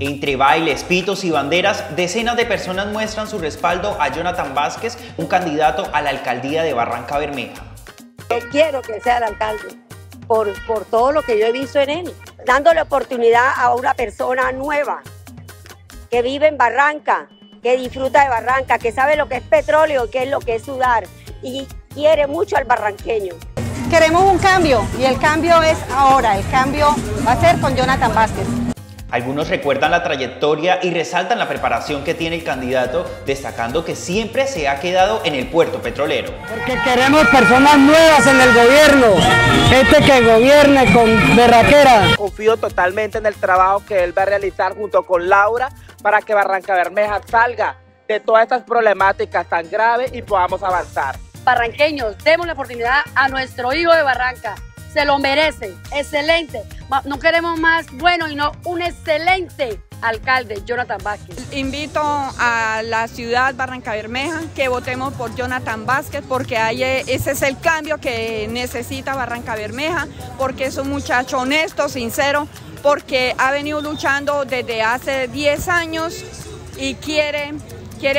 Entre bailes, pitos y banderas, decenas de personas muestran su respaldo a Jonathan Vázquez, un candidato a la alcaldía de Barrancabermeja. Quiero que sea el alcalde, por todo lo que yo he visto en él, dándole oportunidad a una persona nueva, que vive en Barranca, que disfruta de Barranca, que sabe lo que es petróleo, que es lo que es sudar, y quiere mucho al barranqueño. Queremos un cambio, y el cambio es ahora, el cambio va a ser con Jonathan Vázquez. Algunos recuerdan la trayectoria y resaltan la preparación que tiene el candidato, destacando que siempre se ha quedado en el puerto petrolero. Porque queremos personas nuevas en el gobierno, gente que gobierne con berraquera. Confío totalmente en el trabajo que él va a realizar junto con Laura para que Barrancabermeja salga de todas estas problemáticas tan graves y podamos avanzar. Barranqueños, demos la oportunidad a nuestro hijo de Barranca. Se lo merece, excelente. No queremos más bueno, sino un excelente alcalde, Jonathan Vázquez. Invito a la ciudad Barrancabermeja que votemos por Jonathan Vázquez, porque ahí ese es el cambio que necesita Barrancabermeja, porque es un muchacho honesto, sincero, porque ha venido luchando desde hace 10 años y quiere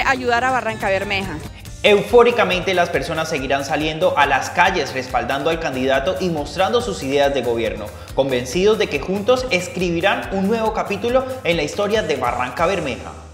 ayudar a Barrancabermeja. Eufóricamente las personas seguirán saliendo a las calles respaldando al candidato y mostrando sus ideas de gobierno, convencidos de que juntos escribirán un nuevo capítulo en la historia de Barrancabermeja.